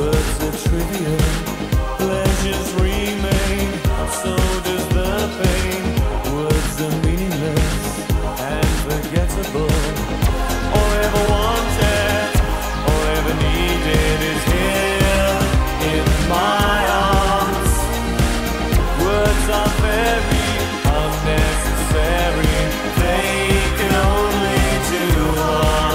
words are trivial, pleasures remain, so does the pain. Words are meaningless and forgettable. All ever wanted, all ever needed is here in my arms. Words are very unnecessary, they can only do harm.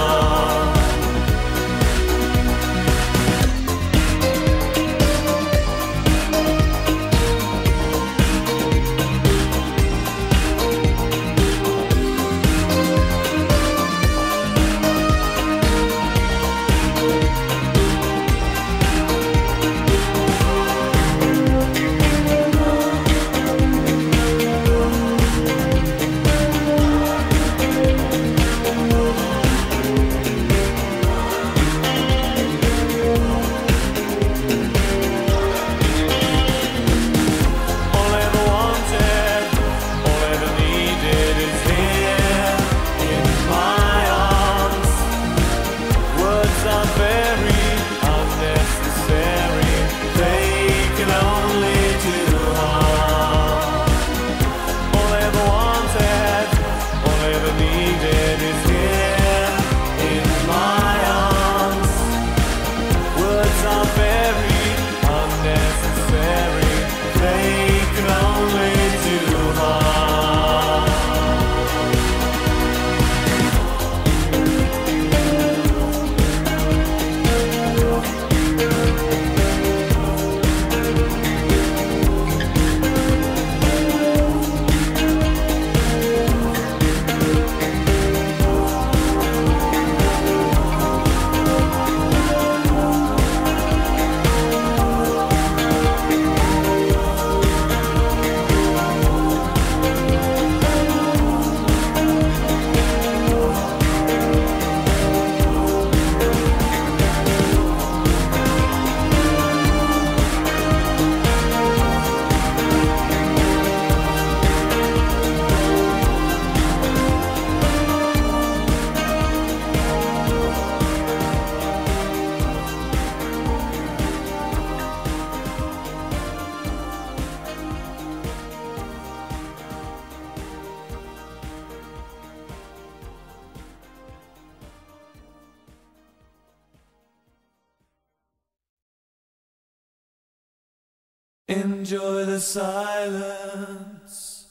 Enjoy the silence.